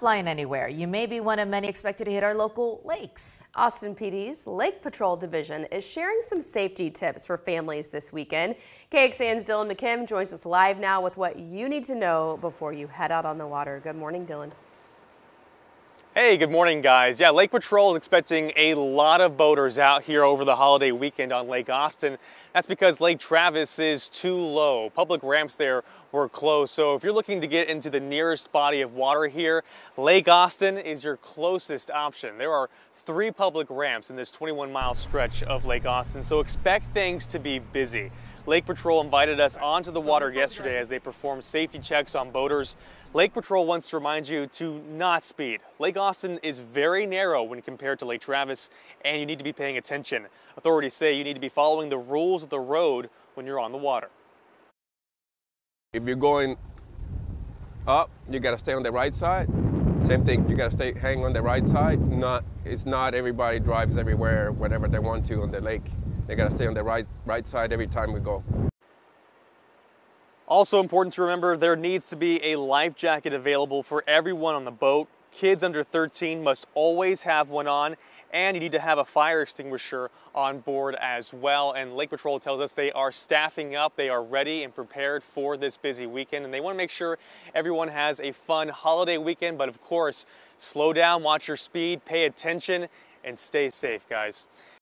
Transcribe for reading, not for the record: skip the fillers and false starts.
flying anywhere. You may be one of many expected to hit our local lakes. Austin PD's Lake Patrol Division is sharing some safety tips for families this weekend. KXAN's Dylan McKim joins us live now with what you need to know before you head out on the water. Good morning, Dylan. Hey, good morning, guys. Yeah, Lake Patrol is expecting a lot of boaters out here over the holiday weekend on Lake Austin. That's because Lake Travis is too low. Public ramps there were closed. So if you're looking to get into the nearest body of water here, Lake Austin is your closest option. There are 3 public ramps in this 21-mile stretch of Lake Austin, so expect things to be busy. Lake Patrol invited us onto the water yesterday as they performed safety checks on boaters. Lake Patrol wants to remind you to not speed. Lake Austin is very narrow when compared to Lake Travis, and you need to be paying attention. Authorities say you need to be following the rules of the road when you're on the water. If you're going up, you got to stay on the right side. Same thing, you got to hang on the right side. It's not everybody drives everywhere, whenever they want to on the lake. They got to stay on the right side every time we go. Also important to remember, there needs to be a life jacket available for everyone on the boat. Kids under 13 must always have one on, and you need to have a fire extinguisher on board as well. And Lake Patrol tells us they are staffing up. They are ready and prepared for this busy weekend, and they want to make sure everyone has a fun holiday weekend. But of course, slow down, watch your speed, pay attention, and stay safe, guys.